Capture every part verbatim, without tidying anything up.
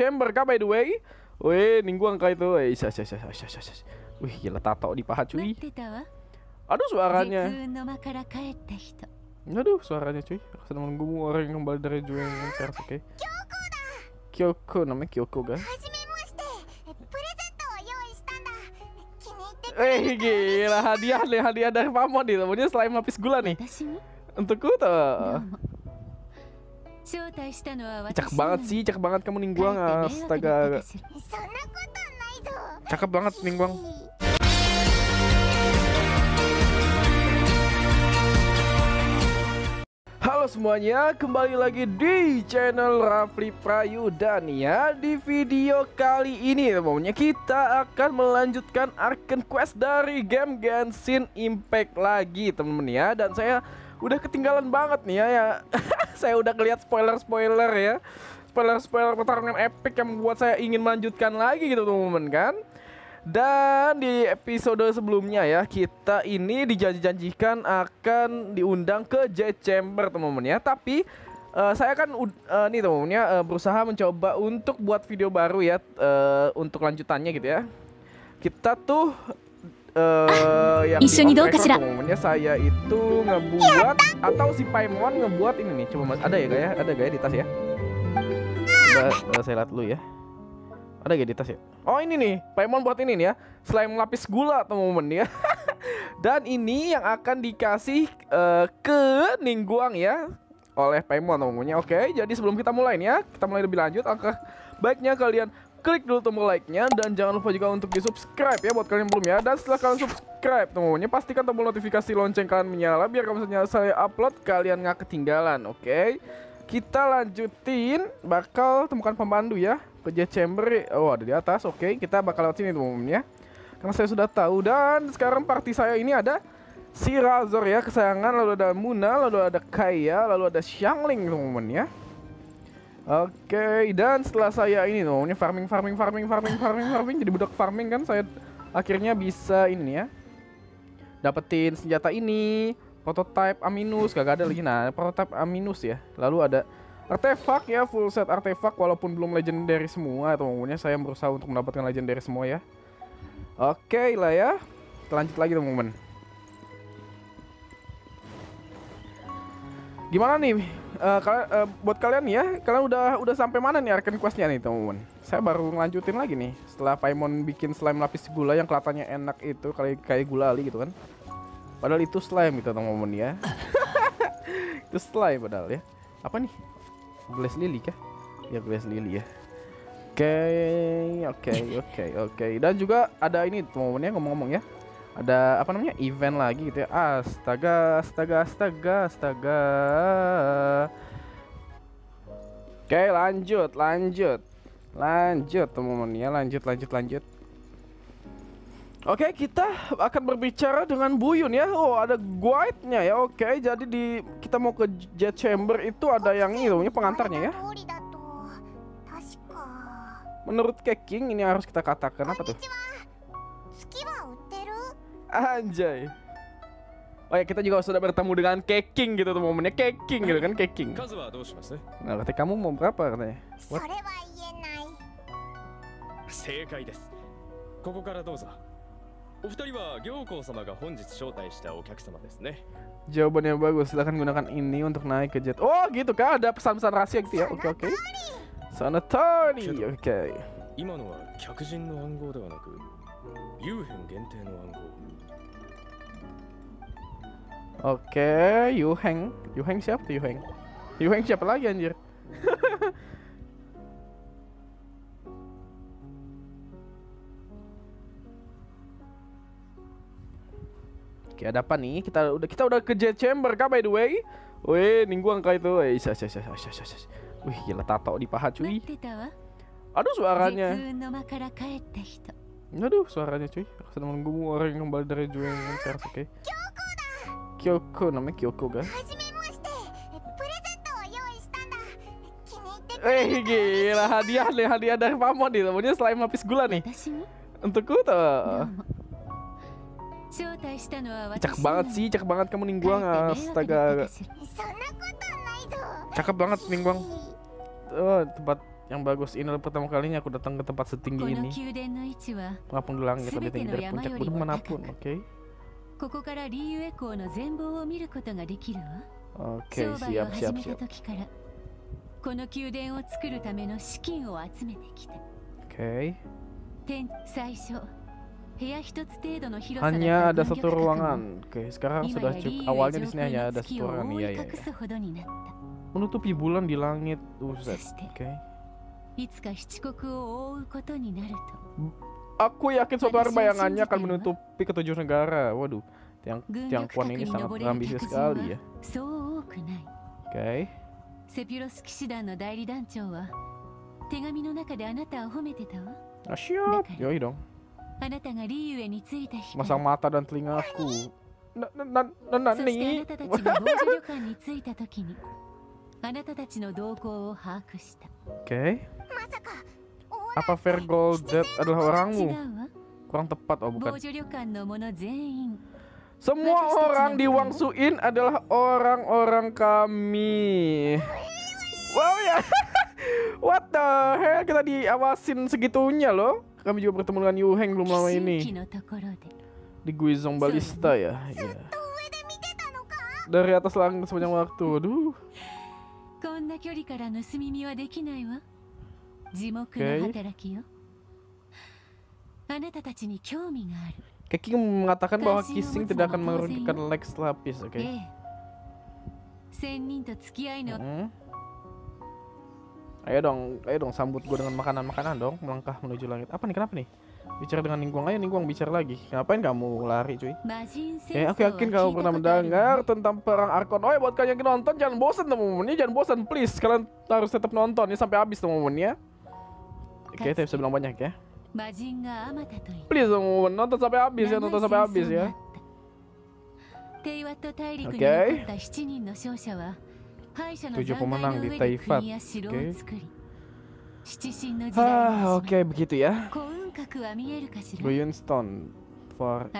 Chamber kah by the way? Weh, Ningguang kah itu? Weh, sas sas sas sas sas. Wih, gila tato di paha cuy. Aduh suaranya. Aduh suaranya cuy. Aku sedang menunggumu orang yang kembali dari Jurang Terrace, oke. Okay. Kyoko, namanya Kyoko kan? Eh gila, hadiah nih, hadiah dari Paimon nih. Namanya slime lapis gula nih. Untukku tuh. Cakep banget sih, cakep banget kamu Ningguang. Astaga. Cakep banget Ningguang. Halo semuanya, kembali lagi di channel Rafli Prayudania. Di video kali ini teman-teman, kita akan melanjutkan Arcane Quest dari game Genshin Impact lagi teman-teman ya. Dan saya udah ketinggalan banget nih ya, ya. Saya udah ngeliat spoiler-spoiler ya, spoiler-spoiler pertarungan epic yang membuat saya ingin melanjutkan lagi gitu teman-teman kan. Dan di episode sebelumnya ya, kita ini dijanji-janjikan akan diundang ke Jade Chamber teman-teman ya. Tapi uh, saya kan uh, nih teman-teman ya, uh, berusaha mencoba untuk buat video baru ya, uh, untuk lanjutannya gitu ya. Kita tuh Uh, yang teman-temannya saya itu ngebuat atau si Paimon ngebuat ini nih. Coba mas, ada ya gak ya? Ada gak ya di tas ya? Udah, saya lihat dulu ya. Ada gak di tas ya? Oh ini nih, Paimon buat ini nih ya, slime lapis gula teman-teman ya. Dan ini yang akan dikasih uh, ke Ningguang ya oleh Paimon teman-temannya. Oke, jadi sebelum kita mulai nih ya, kita mulai lebih lanjut, angka baiknya kalian klik dulu tombol like-nya dan jangan lupa juga untuk di-subscribe ya buat kalian yang belum ya. Dan setelah kalian subscribe teman-temannya, pastikan tombol notifikasi lonceng kalian menyala biar kalau misalnya saya upload kalian nggak ketinggalan. Oke, okay? Kita lanjutin, bakal temukan pemandu ya ke Jade Chamber. Oh ada di atas. Oke, okay? Kita bakal lewat sini teman-temannya karena saya sudah tahu. Dan sekarang party saya ini ada si Razor ya kesayangan, lalu ada Muna, lalu ada Kaya, lalu ada Xiangling teman-temannya. Oke, okay, dan setelah saya ini namanya farming, farming, farming, farming, farming, farming, jadi budak farming kan, saya akhirnya bisa ini ya, dapetin senjata ini, prototype Aminus, gak ada lagi, nah prototype Aminus ya. Lalu ada artefak ya, full set artefak, walaupun belum legendary semua, teman-temannya saya berusaha untuk mendapatkan legendary semua ya. Oke okay lah ya, kita lanjut lagi teman-teman. Gimana nih? Uh, kal uh, buat kalian ya, kalian udah udah sampai mana nih Arcane Quest-nya nih teman-teman? Saya baru ngelanjutin lagi nih setelah Paimon bikin slime lapis gula yang kelihatannya enak itu, kayak kayak gula ali gitu kan. Padahal itu slime gitu teman-teman ya. Itu slime padahal ya. Apa nih? Glass Lily kah? Ya Glass Lily ya. Oke, okay, oke, okay, oke, okay, oke. Okay. Dan juga ada ini teman-teman ya, ngomong-ngomong ya. Ada apa namanya event lagi gitu ya. Astaga, astaga, astaga, astaga. Oke lanjut, lanjut, lanjut teman-teman ya, lanjut, lanjut, lanjut. Oke kita akan berbicara dengan Buyun ya. Oh ada guide-nya ya. Oke jadi di kita mau ke Jade Chamber itu ada yang ini namanya pengantarnya ya. Menurut Keqing ini harus kita katakan apa tuh? Anjay. Oh ya kita juga sudah bertemu dengan Keqing gitu teman-temannya. Keqing gitu kan, Keqing. Nah katanya kamu mau berapa katanya? What? Jawaban yang bagus, silahkan gunakan ini untuk naik ke jet. Oh gitu kan, ada pesan-pesan rahasia gitu ya. Oke oke. Sanatari. Oke. Yuheng genten wangku. Oke, Yuheng. Yuheng siapa tuh Yuheng? Yuheng siapa lagi anjir? Oke, ada apa nih? Kita udah kita udah ke Jade Chamber kah by the way? Weh, Ningguang kah itu? Weh, sas sas sas sas. Wih, gila tato di paha cuy. Aduh suaranya. Aduh suaranya cuy, aku sedang menunggumu orang yang kembali dari Rujing Terrace, oke. Okay. Kyoko, namanya Kyoko kan? Eh gila, hadiah nih, hadiah dari Paimon nih, namanya slime lapis gula nih. Untukku tuh. Cakep banget sih, cakep banget kamu Ningguang. Astaga. Cakep banget Ningguang. Oh, tempat Yang bagus, ini adalah pertama kalinya aku datang ke tempat setinggi ini. Mengapung di langit lebih tinggi dari puncak gunung manapun, oke? Okay? Oke, okay, siap, siap, siap. Okay. Hanya ada satu ruangan. Oke, okay, sekarang sudah cukup. Awalnya di sini hanya ada satu ruangan, ya, ya, ya. Menutupi bulan di langit. Oke. Okay. Aku yakin suatu hari bayangannya akan menutupi ketujuh negara. Waduh, tiang tiang kuan ini sangat ambisius sekali ya. Oke. Okay. Asyik, yoi dong. Masang mata dan telingaku. Nani? Oke. Apa Vergol Jet adalah orangmu? Kurang tepat, oh bukan. Semua orang di Wangsu-in adalah orang-orang kami. Wow ya. What the hell, kita diawasin segitunya loh. Kami juga bertemu dengan Yuheng belum lama ini. Di Guizong Balista ya. Yeah. Dari atas langit sepanjang waktu. Aduh. Okay. Keqing mengatakan bahwa Keqing tidak akan merugikan Rex Lapis, oke? Okay. Hmm. Ayo dong, ayo dong sambut gue dengan makanan-makanan dong, melangkah menuju langit. Apa nih, kenapa nih? Bicara dengan Ningguang, ayo Ningguang bicara lagi. Ngapain kamu lari, cuy? Eh, aku yakin kamu pernah mendengar tentang perang Arkon. Oh, buat kalian yang nonton jangan bosan teman-teman, jangan bosan please. Kalian harus tetap nonton ya sampai habis teman-teman ya. Oke, okay, saya bisa bilang banyak ya. Please dong, nonton sampai habis ya, nonton sampai habis ya. Oke. Okay. Tujuh pemenang di Taifat. Oke. Okay. Ah, oke okay, begitu ya. Buyun Stone Forest.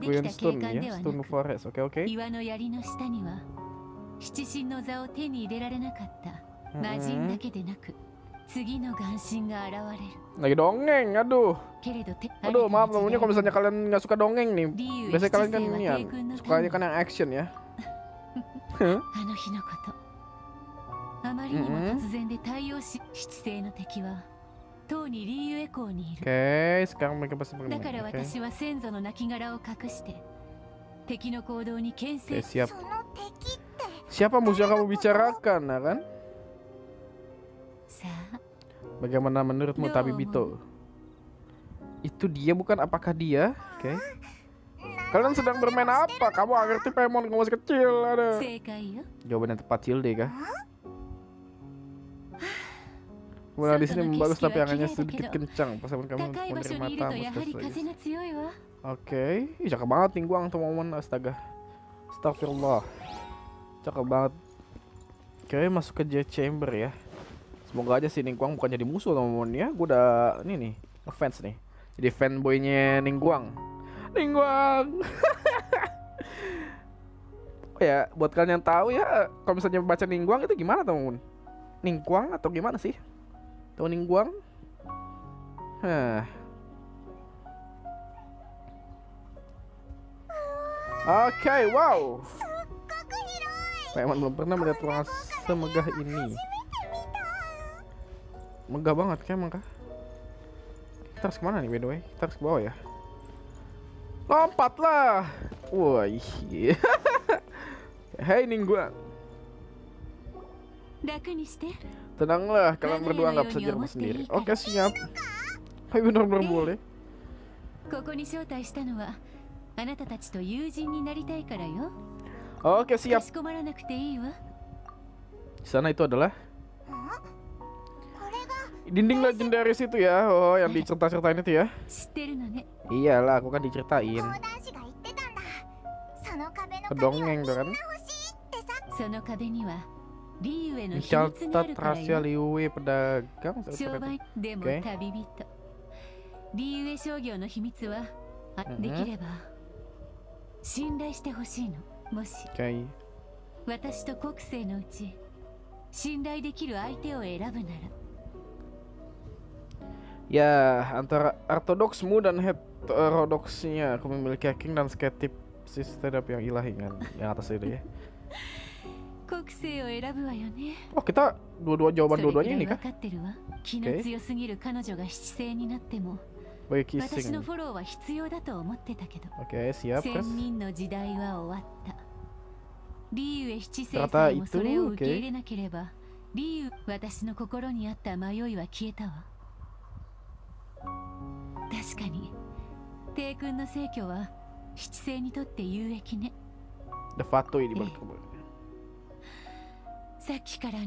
Buyun Stone ya, Stone Forest. Oke okay, oke. Okay. Hmm. Lagi dongeng, aduh. Aduh, maaf namanya kalau misalnya kalian nggak suka dongeng nih. Biasanya kalian kan ini ya, sukanya kan yang action ya. Mm-hmm. Oke, okay, sekarang mereka pasti mengenai. Okay. Okay, siap. Siapa musuh yang kamu bicarakan, nah, kan? Bagaimana menurutmu Tabibito? Itu dia bukan, apakah dia? Oke. Okay. Kalian sedang bermain apa? Kamu akhirnya tuh Paimon kamu masih kecil. Ada. Jawaban yang tepat Cilde kah? Mulai di sini bagus tapi angannya sedikit kencang. Pasangan kamu menerima tamu. Oke. Ih, cakep banget Ningguang teman-teman, astaga. Astagfirullah. Cakep banget. Oke, okay, masuk ke Jade Chamber ya. Semoga aja si Ningguang bukan jadi musuh teman-teman ya. Gue udah ini nih ngefans nih. Jadi fanboynya Ningguang. Ningguang. Oh ya, buat kalian yang tahu ya, kalau misalnya baca Ningguang itu gimana teman-teman? Ningguang atau gimana sih? Tahu Ningguang? Hah. Oke, okay, wow. Paimon belum pernah melihat ruangan semegah ini. Megah banget kayak emang kah? Kita harus kemana nih by the way? Kita harus ke bawah ya? Lompat lah! Wah iya. Hei Ningguang. Tenanglah, kalian berdua nggak bisa jalan sendiri. Oke okay, siap. Hai benar-benar boleh. Oke okay, siap. Di sana itu adalah dinding legendaris itu ya, oh yang dicerita-ceritain itu ya. Iyalah, aku kan diceritain. Kedongeng tuh kan. Dicatat rahasia Liwei pedagang. Oke. Oke. Ya, antara ortodoksmu dan heterodoksnya, aku memilih Keqing dan sketip stand up yang ilahi kan, yang atas itu ya. Oh, kita dua-dua jawaban dua-duanya ini kah? Oke. Bagi Keqing. Oke, siap, press. Ternyata itu, oke. The Fatui di balik kubur. Oke. Zhongli dikatakan.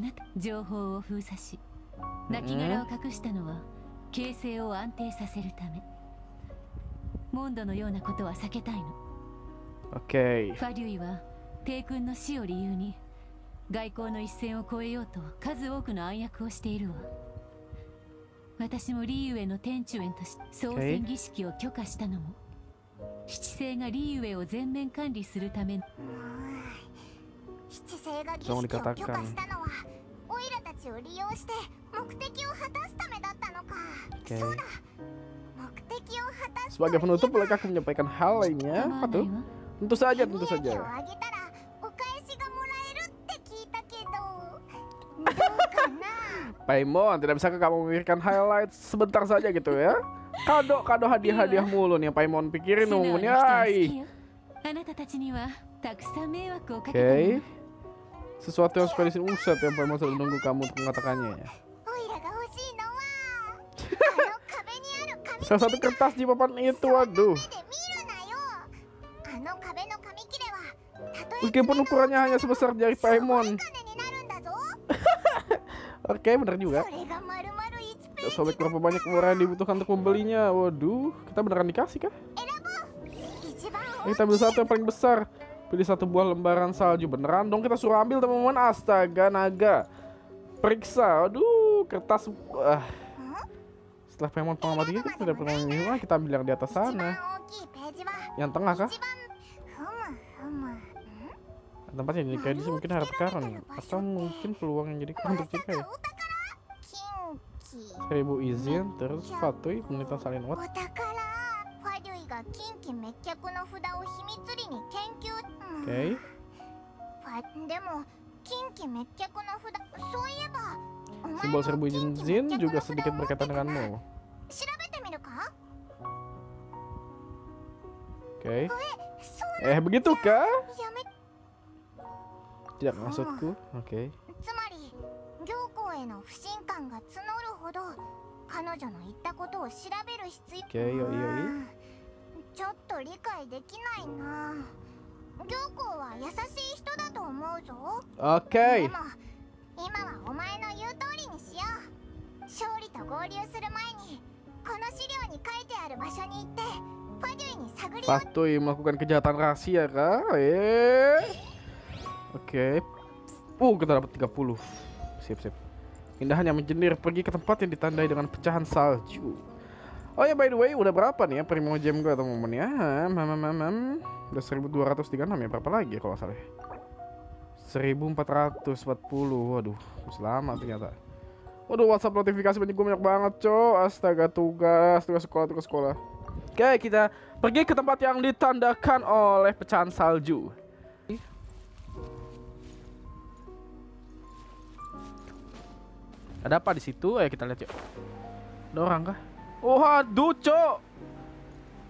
Okay. Sebagai penutup, bolehkah aku menyampaikan hal lainnya? Apa tuh? Tentu saja, tentu saja. Paimon, tidak bisa kamu memikirkan highlight sebentar saja gitu ya? Kado-kado hadiah-hadiah mulu nih, Paimon pikirin umumnya. Oke, okay. Sesuatu yang suka di sini usap yang Paimon sudah menunggu kamu untuk mengatakannya. Salah satu kertas di papan itu, waduh. Meskipun ukurannya hanya sebesar jari Paimon. Oke, okay, bener juga. Sobek berapa banyak murah yang dibutuhkan untuk membelinya? Waduh, kita beneran dikasih kah? Kita ambil satu yang paling besar. Pilih satu buah lembaran salju. Beneran dong kita suruh ambil teman-teman. Astaga naga. Periksa. Aduh, kertas. Ah. Setelah pengen pengamati kita sudah pengamati. Kita ambil yang di atas sana. Yang tengah kah? Tempatnya jadi kayak mungkin harap karun atau mungkin peluang yang jadi untuk kita ya. Seribu izin terus Fatui pemerintah salin what? Okay. Simbol seribu izin juga sedikit berkaitan denganmu. Oke. Okay. Eh begitu kah? Tidak maksudku, oke. Okay. Oke, okay, yoi yoi. Okay. Fatui melakukan kejahatan rahasia kah? Eh. Oke, okay. uh kita dapat tiga puluh. Sip sip. Indahnya menjenir pergi ke tempat yang ditandai dengan pecahan salju. Oh ya, by the way, udah berapa nih ya Primo Gem gue atau momennya? Mamamamam. Udah seribu dua ratus tiga puluh enam ya, berapa lagi ya kalau salah? seribu empat ratus empat puluh. Waduh, masih lama ternyata. Waduh, WhatsApp notifikasi banyak banyak banget, cow. Astaga, tugas, tugas sekolah, tugas sekolah. Oke, okay, kita pergi ke tempat yang ditandakan oleh pecahan salju. Ada apa di situ? Ayo kita lihat yuk. Ada orang kah? Waduh, cok.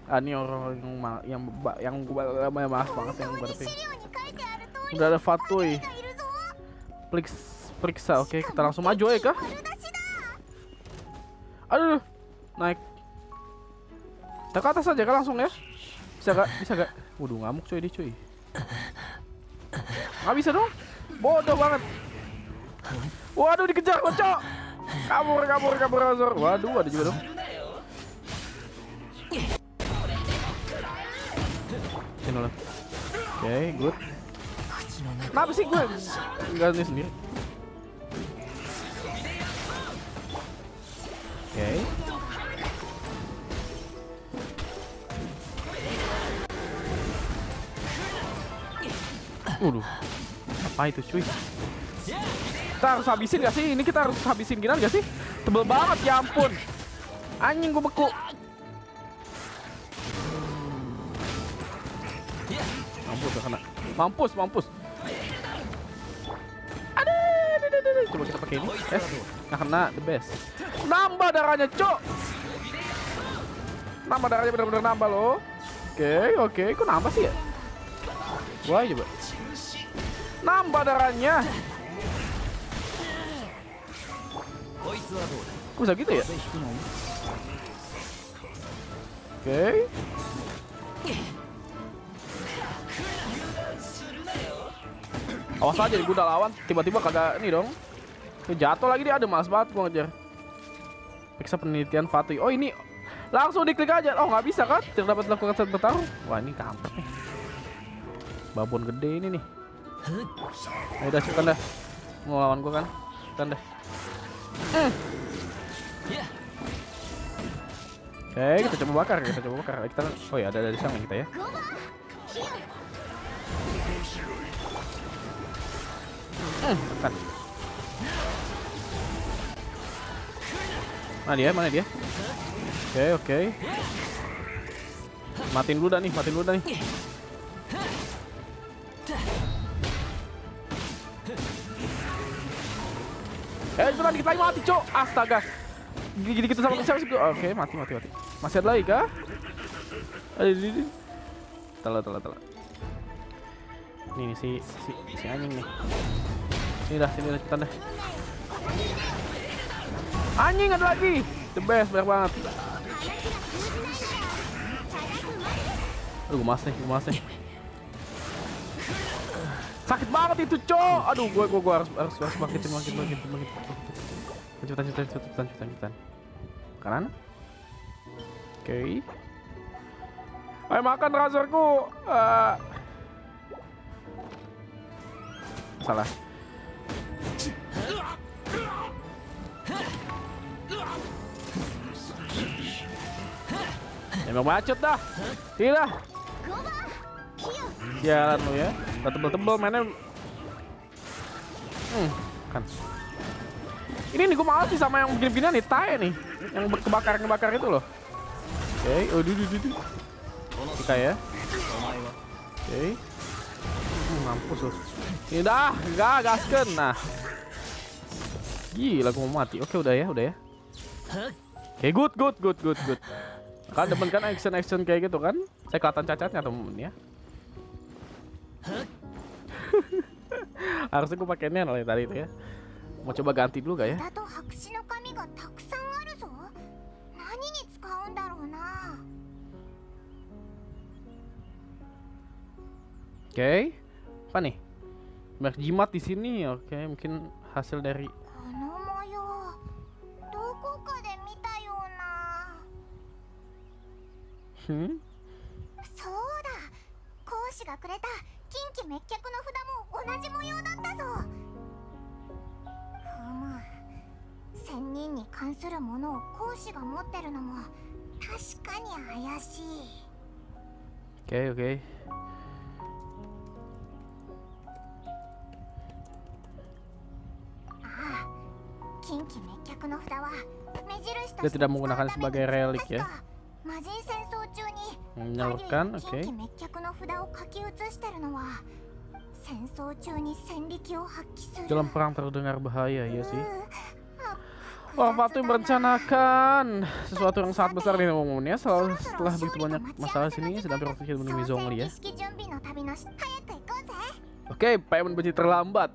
Ah, ini orang yang yang yang yang malas banget yang berarti. Udah ada Fatui. Periksa, periksa. Oke, kita langsung maju ya kah? Aduh, naik. Kita ke atas aja kah langsung ya? Bisa gak? Bisa gak? Waduh, ngamuk cuy dia cuy. Nggak bisa dong. Bodoh banget. Waduh dikejar, cok. Kabur, kabur, kabur Razor. Waduh, ada juga dong. Oke, okay, good. Kenapa sih gue? Enggak nih sendiri. Oke. Okay. Waduh. Apa itu cuy? Kita harus habisin gak sih? Ini kita harus habisin gini gak sih? Tebel banget, ya ampun. Anjing gue beku. Mampus udah kena. Mampus, mampus. Aduh, aduh, aduh, aduh. Coba kita pakai ini. Yes. Nah, kena the best. Nambah darahnya, cok. Nambah darahnya benar-benar nambah loh. Oke, okay, oke, okay. Kok nambah sih ya? Wah, coba. Nambah darahnya. Kok bisa gitu ya? Oke. Okay. Awas aja gue udah lawan tiba-tiba kagak ini dong. Tuh jatuh lagi dia, ada malas banget gua ngejar. Periksa penelitian Fatui. Oh ini langsung diklik aja. Oh nggak bisa kan? Tidak dapat lakukan saat bertarung. Wah ini kampret nih. Babon gede ini nih. Ayo dah cepetan dah. Mau lawan gua kan? Cepetan dah. Hmm. Oke, kita coba bakar, kita coba bakar. Kita oh ya ada dari sana kita ya. Hmm, tekan. Mana dia? Mana dia? Oke, okay, oke. Okay. Matiin dulu dah nih, matiin dulu dah nih. Eh, cuma dikit lagi mati, cok. Astaga. Gitu-gitu sama siapa sih? Oke, okay, mati, mati, mati. Masih ada lagi kah? Aduh, telat, telat, telat. Nih, nih si si si anjing nih. Sini dah, sini dah, cepetan dah. Anjing ada lagi. The best, banyak banget. Aduh, gemas nih, gemas nih. Sakit banget itu, cok. Aduh, gue gue gue harus harus harus makitin makitin makitin makitin. Cepetan, cepetan, cepetan, cepetan, cepetan. Kanan. Oke. Okay. Ayo makan razorku. Uh. Salah. Emang bacot dah. Tidak. Jalan lu ya. Udah tebel-tebel mainnya. Hmm, kan. Ini nih gue malas sih sama yang begini-beginian nih, tae nih. Yang kebakar-kebakar itu loh. Oke, okay. Oh duh duh duh. Kita ya. Oke. Okay. Uh, mampus loh. Ini dah, enggak gasken. Nah. Gila gue mau mati. Oke, okay, udah ya, udah ya. Oke, okay, good good good good good. Kan demen kan action-action kayak gitu kan. Saya kelihatan cacatnya temen ya. Harusnya gue pakainya nih tadi itu ya. Mau coba ganti dulu gak ya? Oke. Okay. Apa nih? Banyak jimat di sini. Oke, okay, mungkin hasil dari Hmm? Oke, oke. Dia tidak menggunakan sebagai relik ya. Menyalurkan, oke. Okay. Dalam perang terdengar bahaya ya sih. Wah, Fatui merencanakan sesuatu yang sangat besar di umumnya. Setelah, setelah begitu banyak masalah sini, sedang berpikir menemui Zhongli ya. Oke, okay, Paimon benci terlambat.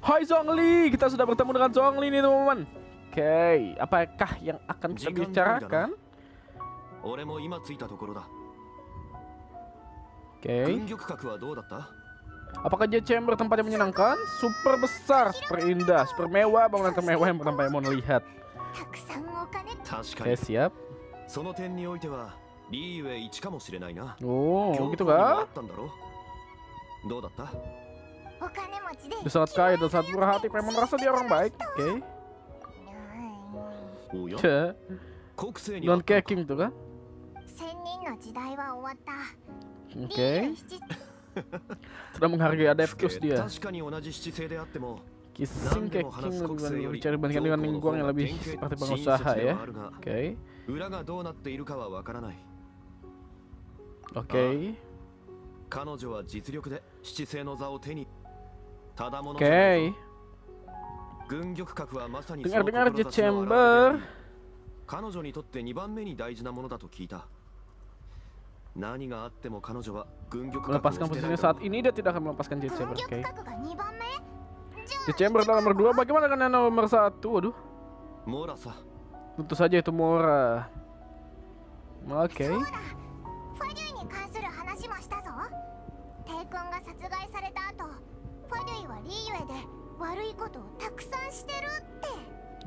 Hai Zhongli, kita sudah bertemu dengan Zhongli nih teman-teman. Oke, okay. Apakah yang akan kita bicarakan? Oke. Okay. Apakah Jade Chamber tempatnya menyenangkan? Super besar, super indah, super mewah, bangunan termewah yang pernah Paimon lihat. Oke, okay, siap. Oh, gitu kah? Dia sangat kaya dan sangat murah hati. Paimon merasa dia orang baik. Oke. Okay. Non Keqing tuh kan? Oke. Okay. Sudah menghargai adeptus dia. Keqing, Keqing berbicara dibandingkan dengan Ningguang yang lebih seperti pengusaha ya. Oke. Oke. Oke. Dengar-dengar Jade Chamber. Melepaskan posisinya saat ini, dia tidak akan melepaskan Jade Chamber. Oke. Jade Chamber nomor dua, bagaimana dengan nomor satu? Waduh. Tentu saja itu Mora. Oke. Okay.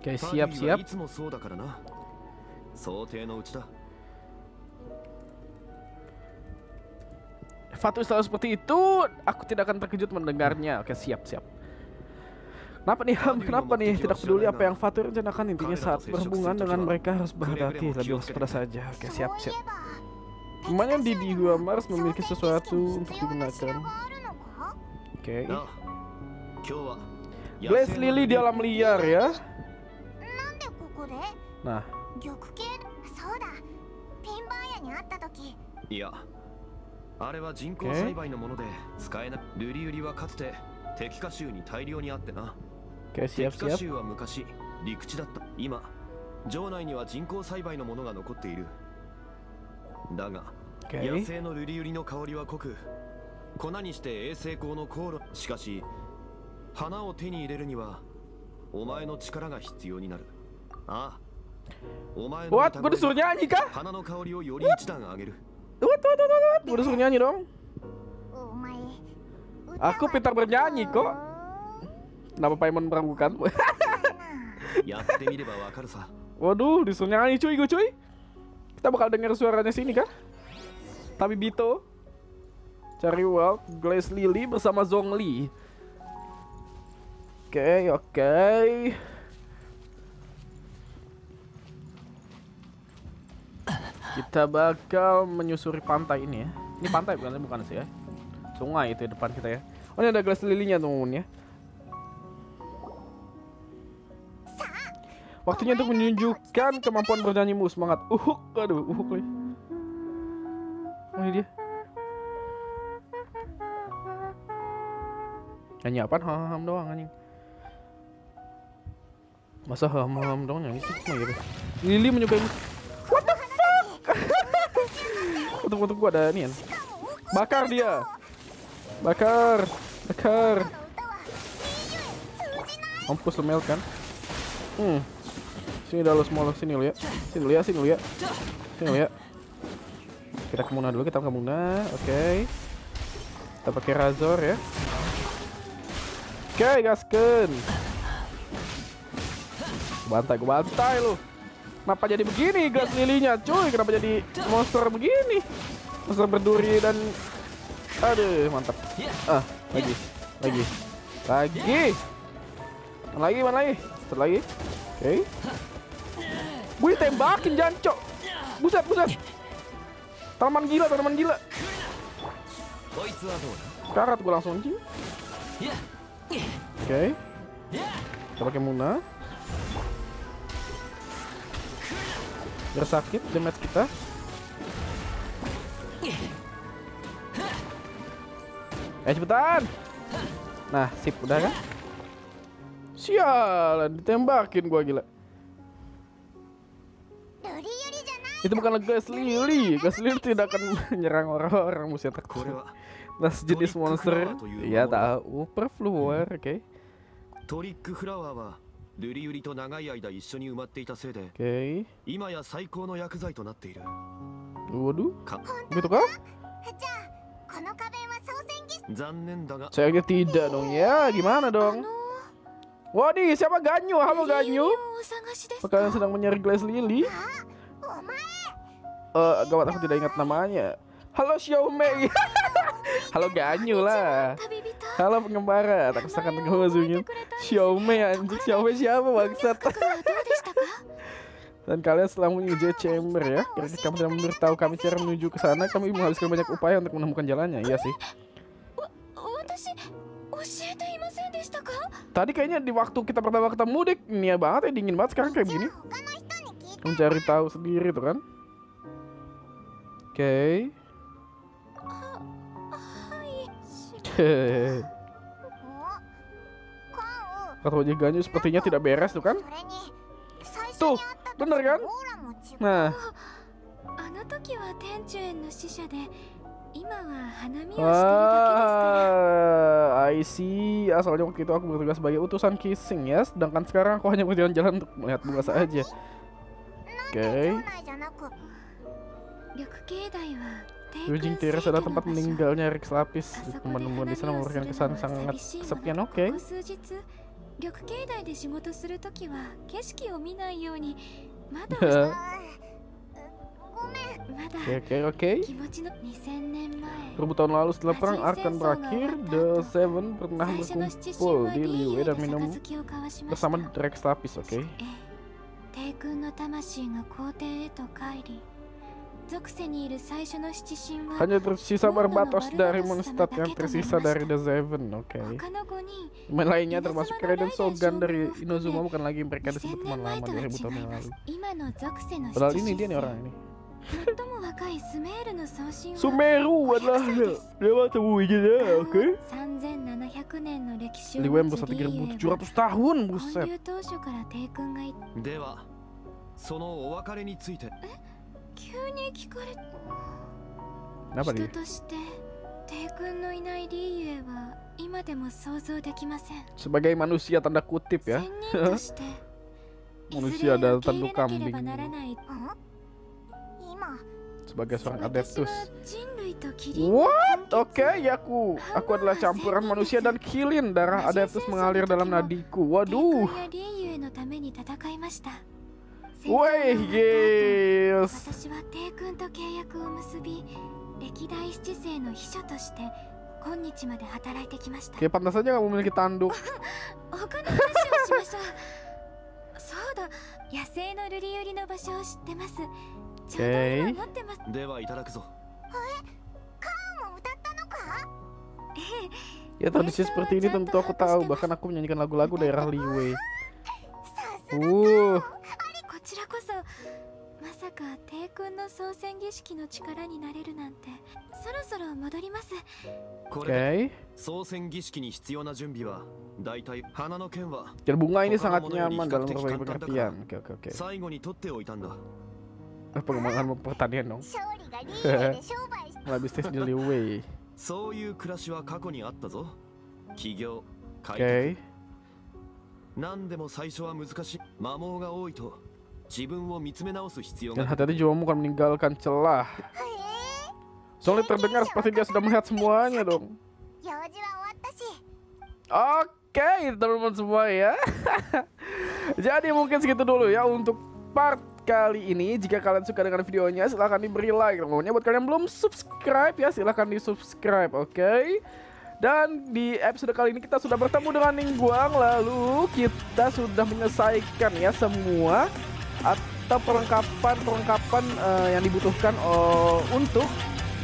Oke, okay, siap-siap. Fatui selalu seperti itu, aku tidak akan terkejut mendengarnya. Oke, siap-siap. Kenapa nih, Ham? Kenapa nih? Tidak peduli apa yang Fatui rencanakan, intinya saat berhubungan dengan mereka harus berhati-hati, lebih waspada saja. Oke, siap-siap. Gimana di dua Mars memiliki sesuatu untuk digunakan? Oke. Okay. Glass Lily di alam liar ya. Nah. Okay. Okay, siap, siap. Okay. What? Gue disuruh nyanyi kah? What? Tuh, tuh, tuh, tuh, tuh. Udah suruh nyanyi dong. Aku pintar bernyanyi kok. Kenapa Paimon meragukan? Waduh, disuruh nyanyi cuy, gue cuy. Kita bakal dengar suaranya sini kah? Tapi Bito, cari Wild, Glass Lily bersama Zhongli. Oke, okay, oke. Okay. Kita bakal menyusuri pantai ini ya. Ini pantai bukan, bukan sih ya. Sungai itu ya, depan kita ya. Oh, ini ada Glass Lily-nya teman-teman ya. Waktunya untuk menunjukkan kemampuan bernyanyimu, semangat. Uhuk, aduh, uhuk nih. Oh, ini dia. Nyanyi apaan? Ham-ham doang anjing. Masa ham-ham doang nyanyi sih? Nah, gitu. Lily menyukai. Untuk gua ada nih, bakar dia, bakar, bakar, mampus lemel kan, hmm, sini dah lo semua lo sini lo ya, sini lo ya, sini lo ya, sini lo ya, kita ke Muna dulu, kita ke Muna, oke, okay. Kita pakai Razor ya, oke, okay, gasken, bantai, gua bantai lo. Kenapa jadi begini Glass Lily-nya cuy? Kenapa jadi monster begini? Monster berduri dan... Aduh, mantap. Ah, lagi. Lagi. Lagi. Mana lagi, mana lagi? Satu lagi. Oke. Okay. Gue tembakin jancok. Buset, buset. Tanaman gila, tanaman gila. Karat gue langsung. Oke. Okay. Kita pakai Muna. Biar sakit damage kita. Eh, cepetan. Nah, sip, udah kan? Sialan, ditembakin gua gila. Itu bukan Glass Lily. Glass Lily tidak akan menyerang orang-orang musuh takut. Nah, sejenis monster. Iya, tahu. Perfluor, oke. Okay. Okay. Waduh, begitu kah? Sayangnya tidak dong ya, gimana dong? Waduh, siapa Ganyu? Halo Ganyu? Apakah sedang mencari Glass Lily? Uh, gawat, aku tidak ingat namanya. Halo Xiaomei. Halo Ganyu lah. Halo pengembara, tak kesakan tengah zoomnya. Xiaomei anjing, Xiaomei siapa bangsat? Dan kalian setelah menuju Jade Chamber ya, ketika kamu sudah memberitahu kami cara menuju ke sana, kami menghabiskan banyak upaya untuk menemukan jalannya. Iya sih. Tadi kayaknya di waktu kita pertama ketemu deh, nia banget ya, dingin banget. Sekarang kayak begini. Mencari tahu sendiri tuh kan. Oke. Okay. Katanya Ganyu sepertinya tidak beres tuh kan. Tuh, bener kan? Nah. Ah, I see. Asalnya waktu itu aku bertugas sebagai utusan Keqing ya, sedangkan sekarang aku hanya berjalan-jalan untuk melihat bunga saja. Oke. Okay. Rujing Terrace adalah tempat meninggalnya Rex Lapis. Teman-teman di sana memberikan kesan sangat kesepian. Oke. Okay. Oke oke oke. Ribu tahun lalu setelah perang akan berakhir, The Seven pernah berkumpul di Liyue dan minum bersama Rex Lapis. Oke. Okay. Hanya tersisa berbatas dari Monstat yang tersisa dari The Seven. Oke. Okay. Teman lainnya termasuk Raiden Sogan dari Inozuma bukan lagi mereka disebut teman lama dari ribu tahun lalu. Padahal ini dia nih orang ini. Sumeru adalah lewat wujudnya, oke? Liwei berusia tiga ribu tujuh ratus tahun, buset. Kenapa dia? Sebagai manusia tanda kutip ya. Manusia ada tanda kambing. Sebagai seorang adeptus. What? Oke, okay, ya aku aku adalah campuran manusia dan kilin. Darah adeptus mengalir dalam nadiku. Waduh. Woi, yes. Oke, pantas saja kamu memiliki tanduk. Okay. Ya tradisi seperti ini tentu aku tahu, bahkan aku menyanyikan lagu-lagu daerah Liwei. Uh. Okay. Dan bunga ini sangat nyaman dalam berbagai pengertian. Oke oke oke. Pengembangan pertanian dong. Malah bisnis di Liwei. Oke. Dan hati-hati jiwamu akan meninggalkan celah. Soalnya terdengar seperti dia sudah melihat semuanya dong. Oke, teman-teman semua ya. Jadi mungkin segitu dulu ya untuk part kali ini. Jika kalian suka dengan videonya, silahkan diberi like. Pokoknya buat kalian yang belum subscribe ya, silahkan di subscribe, oke? Okay? Dan di episode kali ini kita sudah bertemu dengan Ningguang, lalu kita sudah menyelesaikan ya semua atau perlengkapan-perlengkapan uh, yang dibutuhkan uh, untuk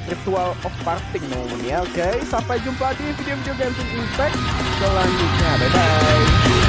ritual of parting namanya, oke? Okay? Sampai jumpa di video-video Genshin Impact selanjutnya. Bye bye.